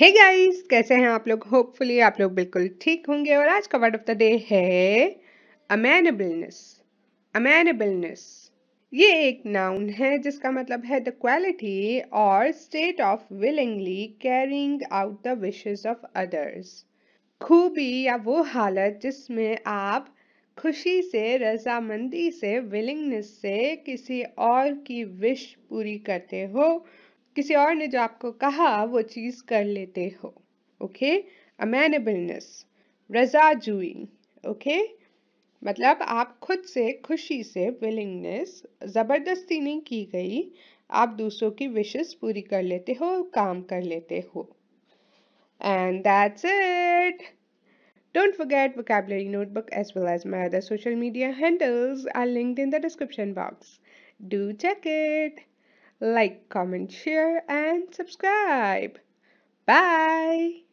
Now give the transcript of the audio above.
Hey guys, कैसे हैं आप लोग। होपफुली आप लोग बिल्कुल ठीक होंगे। और आज का वर्ड ऑफ द डे है अमेनेबलनेस। अमेनेबलनेस ये एक नाउन है जिसका मतलब है द क्वालिटी और state of willingly carrying out the wishes of others. खूबी या वो हालत जिसमें आप खुशी से, रजामंदी से, विलिंगनेस से किसी और की विश पूरी करते हो, किसी और ने जो आपको कहा वो चीज़ कर लेते हो। ओके, अमेनेबलनेस, रजाजुई। ओके, मतलब आप खुद से, खुशी से, विलिंगनेस, ज़बरदस्ती नहीं की गई, आप दूसरों की विशेस पूरी कर लेते हो, काम कर लेते हो। And that's it. Don't forget vocabulary notebook as well as my other social media handles are linked in the description box. Do check it. Like, comment, share and subscribe. Bye.